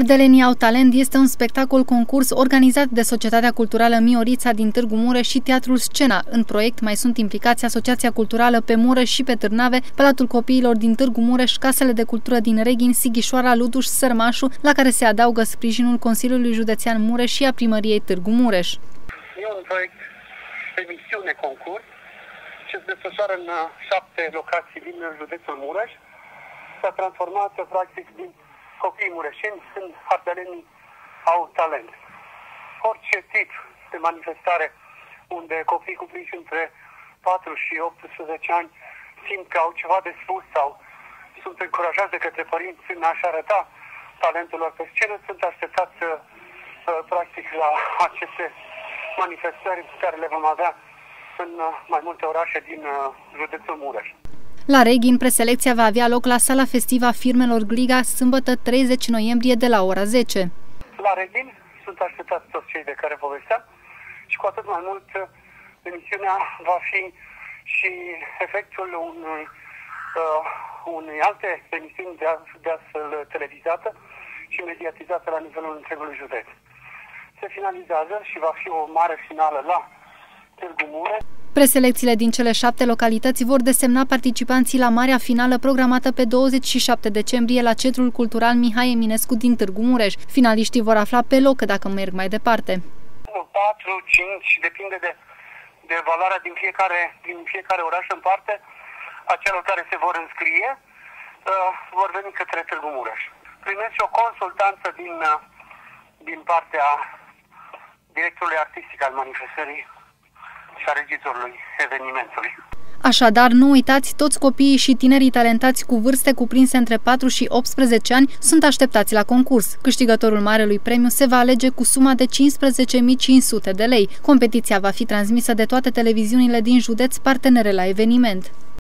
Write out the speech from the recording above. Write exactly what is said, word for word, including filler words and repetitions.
Ardelenii au talent este un spectacol concurs organizat de Societatea Culturală Miorița din Târgu Mureș și Teatrul Scena. În proiect mai sunt implicați Asociația Culturală pe Mureș și pe Târnave, Palatul Copiilor din Târgu Mureș, Casele de Cultură din Reghin, Sighișoara, Luduș, Sărmașu, la care se adaugă sprijinul Consiliului Județean Mureș și a Primăriei Târgu Mureș. E un proiect de misiune concurs ce se desfășoară în șapte locații din județul Mureș. S-a transformat practic din copiii mureșeni în Ardelenii au talent. Orice tip de manifestare unde copiii cuprinși între patru și optsprezece ani simt că au ceva de spus sau sunt încurajați de către părinți în a-și arăta talentul lor pe scenă, sunt așteptați practic la aceste manifestări pe care le vom avea în mai multe orașe din județul Mureș. La Reghin, preselecția va avea loc la sala festivă a firmelor Gliga, sâmbătă treizeci noiembrie de la ora zece. La Reghin sunt așteptați toți cei de care povesteam și cu atât mai mult emisiunea va fi și efectul unui, uh, unei alte emisiuni de, de astfel televizată și mediatizată la nivelul întregului județ. Se finalizează și va fi o mare finală la Târgu Mureș. Preselecțiile din cele șapte localități vor desemna participanții la marea finală programată pe douăzeci și șapte decembrie la Centrul Cultural Mihai Eminescu din Târgu Mureș. Finaliștii vor afla pe loc dacă merg mai departe. patru, cinci, depinde de, de valoarea din fiecare, din fiecare oraș în parte, a celor care se vor înscrie, uh, vor veni către Târgu Mureș. Primesc o consultanță din, uh, din partea directorului artistic al manifestării și a regizorului evenimentului. Așadar, nu uitați, toți copiii și tinerii talentați cu vârste cuprinse între patru și optsprezece ani sunt așteptați la concurs. Câștigătorul marelui premiu se va alege cu suma de cincisprezece mii cinci sute de lei. Competiția va fi transmisă de toate televiziunile din județ partenere la eveniment.